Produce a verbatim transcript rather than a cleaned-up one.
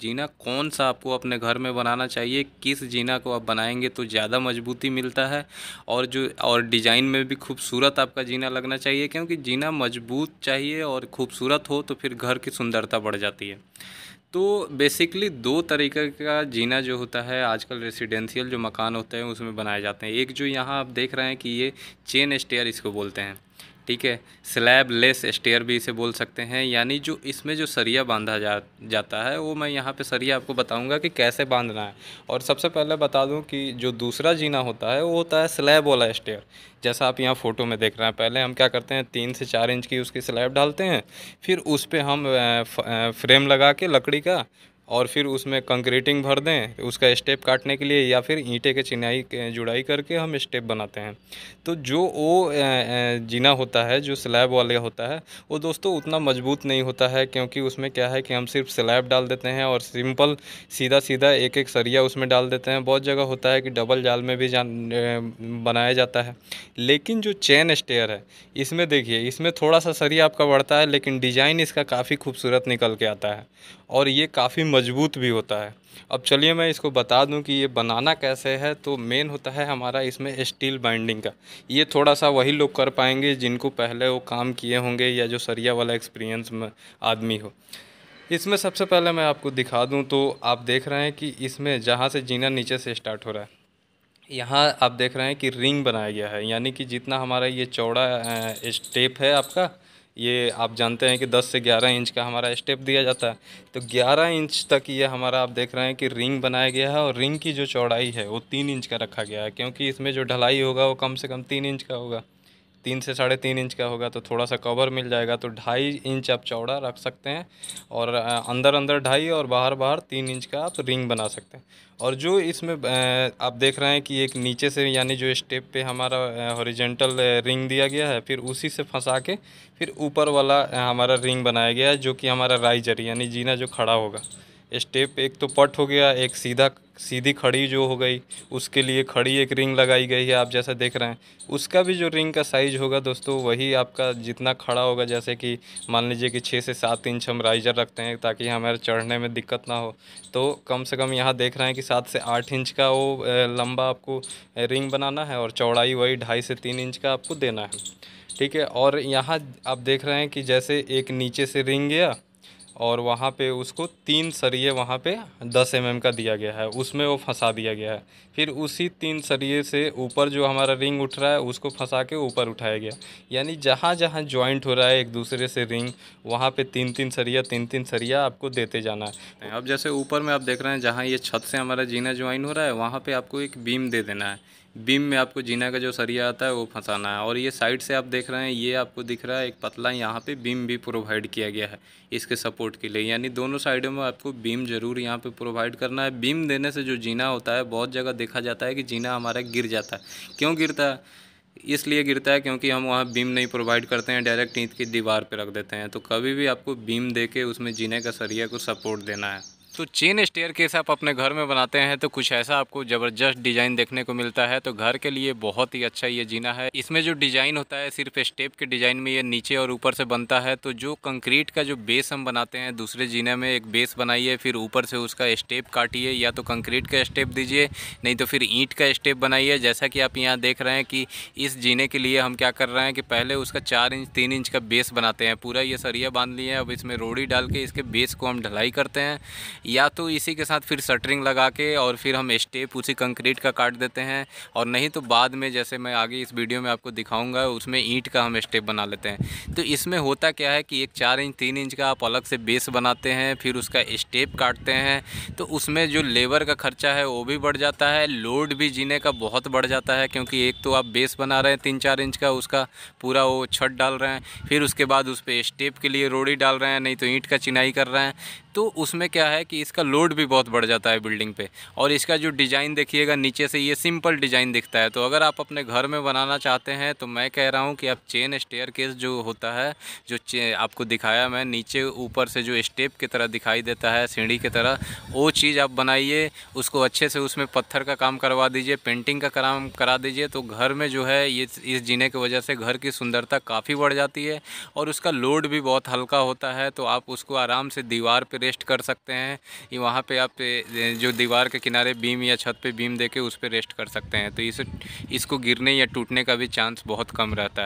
जीना कौन सा आपको अपने घर में बनाना चाहिए, किस जीना को आप बनाएंगे तो ज़्यादा मजबूती मिलता है और जो और डिज़ाइन में भी खूबसूरत आपका जीना लगना चाहिए, क्योंकि जीना मजबूत चाहिए और खूबसूरत हो तो फिर घर की सुंदरता बढ़ जाती है। तो बेसिकली दो तरीके का जीना जो होता है आजकल रेसिडेंशियल जो मकान होते हैं उसमें बनाए जाते हैं। एक जो यहाँ आप देख रहे हैं कि ये चेन स्टेयर इसको बोलते हैं, ठीक है, स्लैब लेस स्टेयर भी इसे बोल सकते हैं, यानी जो इसमें जो सरिया बांधा जा जाता है वो मैं यहाँ पे सरिया आपको बताऊँगा कि कैसे बांधना है। और सबसे पहले बता दूँ कि जो दूसरा जीना होता है वो होता है स्लैब वाला स्टेयर, जैसा आप यहाँ फ़ोटो में देख रहे हैं। पहले हम क्या करते हैं, तीन से चार इंच की उसकी स्लैब डालते हैं, फिर उस पर हम फ्रेम लगा के लकड़ी का, और फिर उसमें कंक्रीटिंग भर दें उसका स्टेप काटने के लिए, या फिर ईंटे के चिनाई जुड़ाई करके हम स्टेप बनाते हैं। तो जो वो जीना होता है जो स्लैब वाले होता है वो दोस्तों उतना मजबूत नहीं होता है, क्योंकि उसमें क्या है कि हम सिर्फ स्लैब डाल देते हैं और सिंपल सीधा सीधा एक एक सरिया उसमें डाल देते हैं। बहुत जगह होता है कि डबल जाल में भी बनाया जाता है। लेकिन जो चेन स्टेयर है इसमें देखिए, इसमें थोड़ा सा सरिया आपका बढ़ता है, लेकिन डिज़ाइन इसका काफ़ी खूबसूरत निकल के आता है और ये काफ़ी मजबूत भी होता है। अब चलिए मैं इसको बता दूं कि ये बनाना कैसे है। तो मेन होता है हमारा इसमें स्टील बाइंडिंग का, ये थोड़ा सा वही लोग कर पाएंगे जिनको पहले वो काम किए होंगे या जो सरिया वाला एक्सपीरियंस में आदमी हो। इसमें सबसे पहले मैं आपको दिखा दूं तो आप देख रहे हैं कि इसमें जहाँ से जीना नीचे से स्टार्ट हो रहा है, यहाँ आप देख रहे हैं कि रिंग बनाया गया है, यानी कि जितना हमारा ये चौड़ा स्टेप है आपका, ये आप जानते हैं कि दस से ग्यारह इंच का हमारा स्टेप दिया जाता है, तो ग्यारह इंच तक ये हमारा आप देख रहे हैं कि रिंग बनाया गया है। और रिंग की जो चौड़ाई है वो तीन इंच का रखा गया है, क्योंकि इसमें जो ढलाई होगा वो कम से कम तीन इंच का होगा, तीन से साढ़े तीन इंच का होगा, तो थोड़ा सा कवर मिल जाएगा। तो ढाई इंच आप चौड़ा रख सकते हैं और अंदर अंदर ढाई और बाहर बाहर तीन इंच का आप रिंग बना सकते हैं। और जो इसमें आप देख रहे हैं कि एक नीचे से, यानी जो स्टेप पे हमारा हॉरिजॉन्टल रिंग दिया गया है, फिर उसी से फंसा के फिर ऊपर वाला हमारा रिंग बनाया गया है, जो कि हमारा राइजर यानी जीना जो खड़ा होगा। स्टेप एक तो पट हो गया, एक सीधा सीधी खड़ी जो हो गई, उसके लिए खड़ी एक रिंग लगाई गई है आप जैसा देख रहे हैं। उसका भी जो रिंग का साइज़ होगा दोस्तों वही आपका जितना खड़ा होगा, जैसे कि मान लीजिए कि छः से सात इंच हम राइजर रखते हैं ताकि हमारे चढ़ने में दिक्कत ना हो, तो कम से कम यहाँ देख रहे हैं कि सात से आठ इंच का वो लंबा आपको रिंग बनाना है और चौड़ाई वही ढाई से तीन इंच का आपको देना है, ठीक है। और यहाँ आप देख रहे हैं कि जैसे एक नीचे से रिंग गया और वहाँ पे उसको तीन सरिये वहाँ पे दस एम एम का दिया गया है, उसमें वो फंसा दिया गया है। फिर उसी तीन सरिये से ऊपर जो हमारा रिंग उठ रहा है उसको फंसा के ऊपर उठाया गया, यानी जहाँ जहाँ जॉइंट हो रहा है एक दूसरे से रिंग, वहाँ पे तीन तीन सरिया तीन तीन सरिया आपको देते जाना है। अब जैसे ऊपर में आप देख रहे हैं जहाँ ये छत से हमारा जीना ज्वाइन हो रहा है वहाँ पर आपको एक बीम दे देना है, बीम में आपको जीना का जो सरिया आता है वो फंसाना है। और ये साइड से आप देख रहे हैं, ये आपको दिख रहा है एक पतला यहाँ पे बीम भी प्रोवाइड किया गया है इसके सपोर्ट के लिए, यानी दोनों साइडों में आपको बीम ज़रूर यहाँ पे प्रोवाइड करना है। बीम देने से जो जीना होता है, बहुत जगह देखा जाता है कि जीना हमारा गिर जाता है। क्यों गिरता है? इसलिए गिरता है क्योंकि हम वहाँ बीम नहीं प्रोवाइड करते हैं, डायरेक्ट ईंट की दीवार पर रख देते हैं। तो कभी भी आपको बीम दे के उसमें जीने का सरिया को सपोर्ट देना है। तो चेन स्टेयर केस आप अपने घर में बनाते हैं तो कुछ ऐसा आपको ज़बरदस्त डिज़ाइन देखने को मिलता है। तो घर के लिए बहुत ही अच्छा ये जीना है। इसमें जो डिज़ाइन होता है सिर्फ स्टेप के डिज़ाइन में ये नीचे और ऊपर से बनता है। तो जो कंक्रीट का जो बेस हम बनाते हैं, दूसरे जीने में एक बेस बनाइए, फिर ऊपर से उसका स्टेप काटिए, या तो कंक्रीट का स्टेप दीजिए नहीं तो फिर ईंट का स्टेप बनाइए। जैसा कि आप यहाँ देख रहे हैं कि इस जीने के लिए हम क्या कर रहे हैं कि पहले उसका चार इंच तीन इंच का बेस बनाते हैं, पूरा ये सरिया बांध लिए हैं। अब इसमें रोड़ी डाल के इसके बेस को हम ढलाई करते हैं, या तो इसी के साथ फिर शटरिंग लगा के और फिर हम स्टेप उसी कंक्रीट का काट देते हैं, और नहीं तो बाद में जैसे मैं आगे इस वीडियो में आपको दिखाऊंगा उसमें ईंट का हम स्टेप बना लेते हैं। तो इसमें होता क्या है कि एक चार इंच तीन इंच का आप अलग से बेस बनाते हैं, फिर उसका स्टेप काटते हैं, तो उसमें जो लेबर का खर्चा है वो भी बढ़ जाता है, लोड भी जीने का बहुत बढ़ जाता है, क्योंकि एक तो आप बेस बना रहे हैं तीन चार इंच का, उसका पूरा वो छत डाल रहे हैं, फिर उसके बाद उस पर स्टेप के लिए रोड़ी डाल रहे हैं नहीं तो ईंट का चिनाई कर रहे हैं। तो उसमें क्या है कि इसका लोड भी बहुत बढ़ जाता है बिल्डिंग पे। और इसका जो डिज़ाइन देखिएगा नीचे से ये सिंपल डिज़ाइन दिखता है। तो अगर आप अपने घर में बनाना चाहते हैं तो मैं कह रहा हूँ कि आप चेन स्टेयरकेस जो होता है, जो आपको दिखाया मैं नीचे ऊपर से जो स्टेप की तरह दिखाई देता है सीढ़ी की तरह, वो चीज़ आप बनाइए, उसको अच्छे से उसमें पत्थर का काम करवा दीजिए, पेंटिंग का काम करा दीजिए। तो घर में जो है ये इस जीने की वजह से घर की सुंदरता काफ़ी बढ़ जाती है और उसका लोड भी बहुत हल्का होता है। तो आप उसको आराम से दीवार पर रेस्ट कर सकते हैं। वहाँ पे आप जो दीवार के किनारे बीम या छत पे बीम देके उस पर रेस्ट कर सकते हैं, तो इस इसको गिरने या टूटने का भी चांस बहुत कम रहता है।